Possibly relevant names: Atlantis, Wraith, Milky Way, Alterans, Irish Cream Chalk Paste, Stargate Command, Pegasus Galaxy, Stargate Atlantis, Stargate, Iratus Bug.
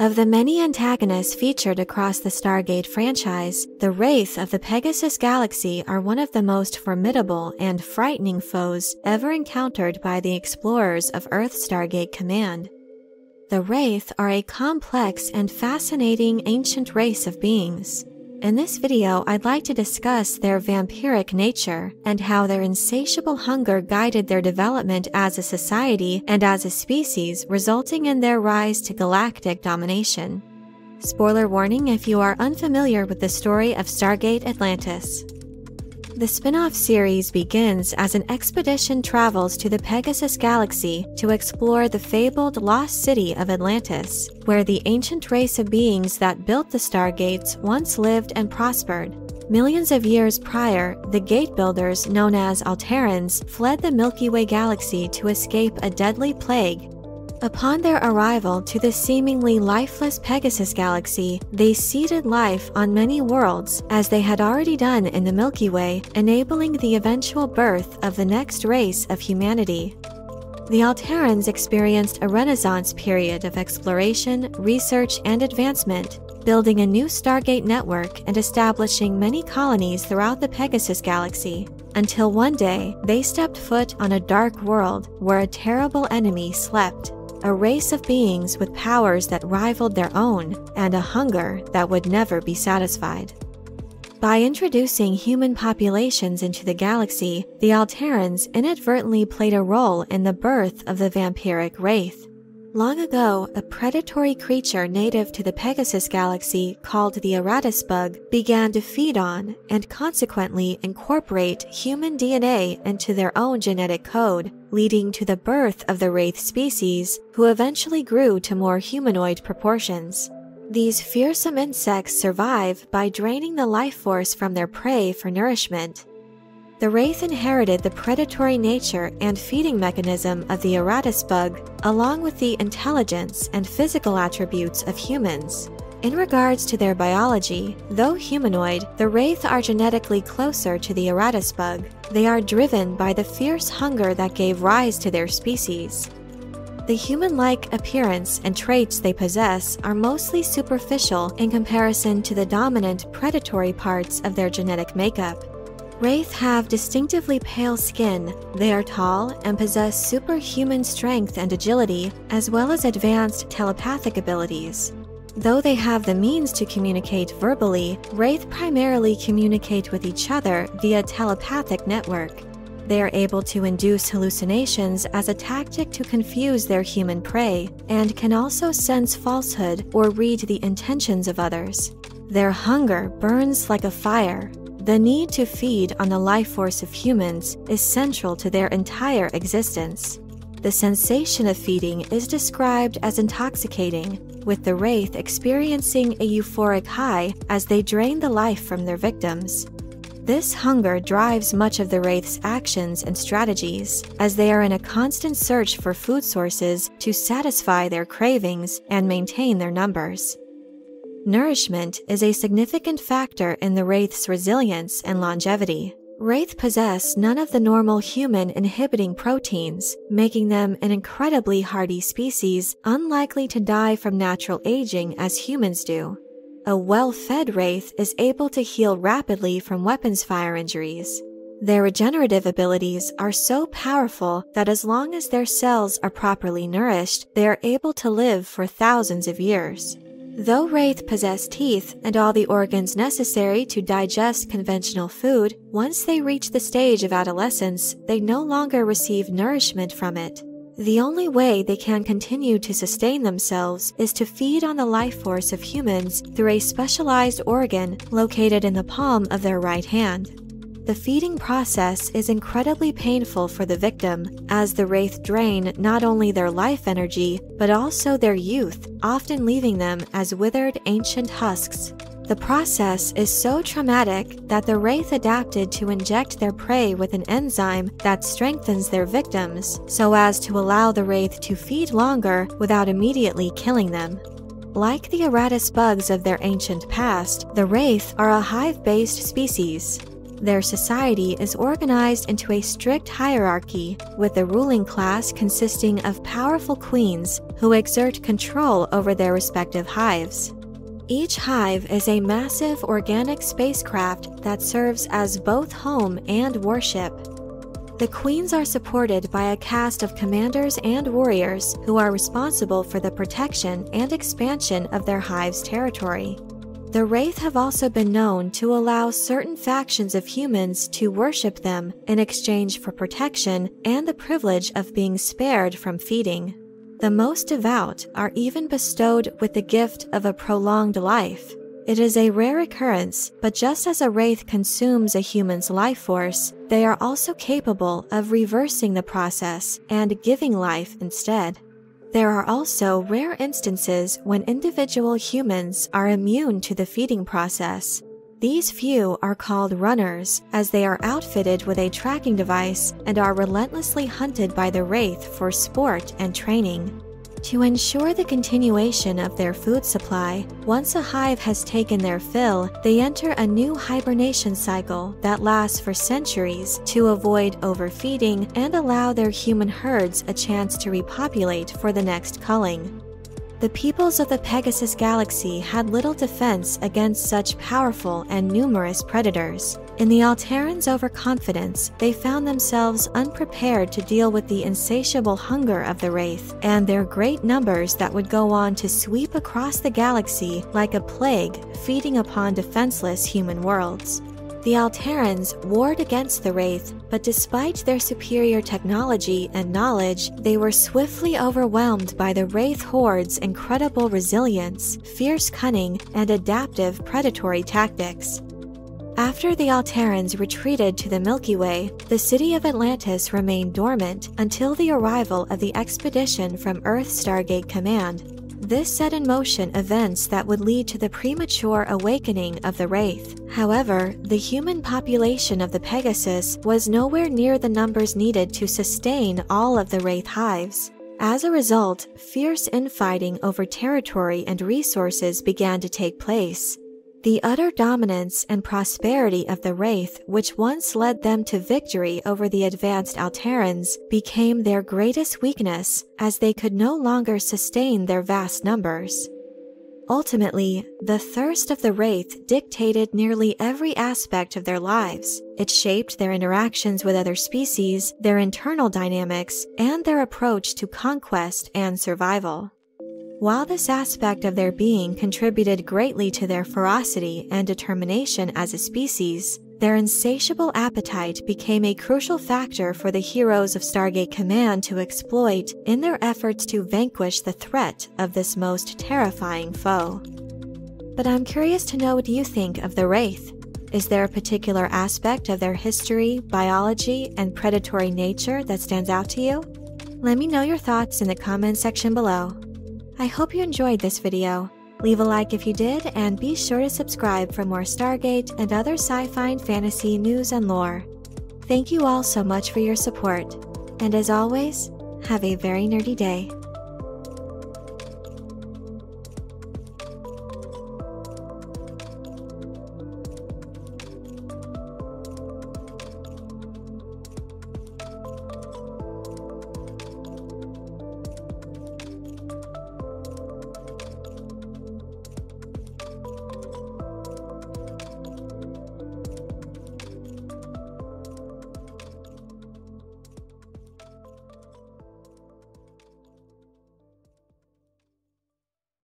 Of the many antagonists featured across the Stargate franchise, the Wraith of the Pegasus Galaxy are one of the most formidable and frightening foes ever encountered by the explorers of Earth's Stargate Command. The Wraith are a complex and fascinating ancient race of beings. In this video, I'd like to discuss their vampiric nature and how their insatiable hunger guided their development as a society and as a species, resulting in their rise to galactic domination. Spoiler warning if you are unfamiliar with the story of Stargate Atlantis. The spin-off series begins as an expedition travels to the Pegasus Galaxy to explore the fabled lost city of Atlantis, where the ancient race of beings that built the Stargates once lived and prospered. Millions of years prior, the gate builders known as Alterans fled the Milky Way galaxy to escape a deadly plague. Upon their arrival to the seemingly lifeless Pegasus Galaxy, they seeded life on many worlds, as they had already done in the Milky Way, enabling the eventual birth of the next race of humanity. The Alterans experienced a renaissance period of exploration, research, and advancement, building a new Stargate network and establishing many colonies throughout the Pegasus Galaxy. Until one day, they stepped foot on a dark world where a terrible enemy slept. A race of beings with powers that rivaled their own, and a hunger that would never be satisfied. By introducing human populations into the galaxy, the Alterans inadvertently played a role in the birth of the vampiric Wraith. Long ago, a predatory creature native to the Pegasus Galaxy called the Iratus Bug began to feed on, and consequently incorporate, human DNA into their own genetic code, leading to the birth of the Wraith species, who eventually grew to more humanoid proportions. These fearsome insects survive by draining the life force from their prey for nourishment. The Wraith inherited the predatory nature and feeding mechanism of the Iratus Bug, along with the intelligence and physical attributes of humans. In regards to their biology, though humanoid, the Wraith are genetically closer to the Iratus Bug. They are driven by the fierce hunger that gave rise to their species. The human-like appearance and traits they possess are mostly superficial in comparison to the dominant predatory parts of their genetic makeup. Wraith have distinctively pale skin, they are tall and possess superhuman strength and agility, as well as advanced telepathic abilities. Though they have the means to communicate verbally, Wraith primarily communicate with each other via telepathic network. They are able to induce hallucinations as a tactic to confuse their human prey, and can also sense falsehood or read the intentions of others. Their hunger burns like a fire. The need to feed on the life force of humans is central to their entire existence. The sensation of feeding is described as intoxicating, with the Wraith experiencing a euphoric high as they drain the life from their victims. This hunger drives much of the Wraith's actions and strategies, as they are in a constant search for food sources to satisfy their cravings and maintain their numbers. Nourishment is a significant factor in the Wraith's resilience and longevity. Wraith possess none of the normal human inhibiting proteins, making them an incredibly hardy species, unlikely to die from natural aging as humans do. A well-fed Wraith is able to heal rapidly from weapons fire injuries. Their regenerative abilities are so powerful that as long as their cells are properly nourished, they are able to live for thousands of years. Though Wraith possess teeth and all the organs necessary to digest conventional food, once they reach the stage of adolescence, they no longer receive nourishment from it. The only way they can continue to sustain themselves is to feed on the life force of humans through a specialized organ located in the palm of their right hand. The feeding process is incredibly painful for the victim, as the Wraith drain not only their life energy, but also their youth, often leaving them as withered ancient husks. The process is so traumatic that the Wraith adapted to inject their prey with an enzyme that strengthens their victims, so as to allow the Wraith to feed longer without immediately killing them. Like the Iratus Bugs of their ancient past, the Wraith are a hive-based species. Their society is organized into a strict hierarchy, with the ruling class consisting of powerful queens who exert control over their respective hives. Each hive is a massive organic spacecraft that serves as both home and worship. The queens are supported by a cast of commanders and warriors who are responsible for the protection and expansion of their hive's territory. The Wraith have also been known to allow certain factions of humans to worship them in exchange for protection and the privilege of being spared from feeding. The most devout are even bestowed with the gift of a prolonged life. It is a rare occurrence, but just as a Wraith consumes a human's life force, they are also capable of reversing the process and giving life instead. There are also rare instances when individual humans are immune to the feeding process. These few are called runners, as they are outfitted with a tracking device and are relentlessly hunted by the Wraith for sport and training. To ensure the continuation of their food supply, once a hive has taken their fill, they enter a new hibernation cycle that lasts for centuries to avoid overfeeding and allow their human herds a chance to repopulate for the next culling. The peoples of the Pegasus Galaxy had little defense against such powerful and numerous predators. In the Alterans' overconfidence, they found themselves unprepared to deal with the insatiable hunger of the Wraith and their great numbers that would go on to sweep across the galaxy like a plague, feeding upon defenseless human worlds. The Alterans warred against the Wraith, but despite their superior technology and knowledge, they were swiftly overwhelmed by the Wraith horde's incredible resilience, fierce cunning, and adaptive predatory tactics. After the Alterans retreated to the Milky Way, the city of Atlantis remained dormant until the arrival of the expedition from Earth's Stargate Command. This set in motion events that would lead to the premature awakening of the Wraith. However, the human population of the Pegasus was nowhere near the numbers needed to sustain all of the Wraith hives. As a result, fierce infighting over territory and resources began to take place. The utter dominance and prosperity of the Wraith, which once led them to victory over the advanced Alterans, became their greatest weakness, as they could no longer sustain their vast numbers. Ultimately, the thirst of the Wraith dictated nearly every aspect of their lives. It shaped their interactions with other species, their internal dynamics, and their approach to conquest and survival. While this aspect of their being contributed greatly to their ferocity and determination as a species, their insatiable appetite became a crucial factor for the heroes of Stargate Command to exploit in their efforts to vanquish the threat of this most terrifying foe. But I'm curious to know what you think of the Wraith. Is there a particular aspect of their history, biology, and predatory nature that stands out to you? Let me know your thoughts in the comment section below. I hope you enjoyed this video. Leave a like if you did, and be sure to subscribe for more Stargate and other sci-fi and fantasy news and lore. Thank you all so much for your support, and as always, have a very nerdy day.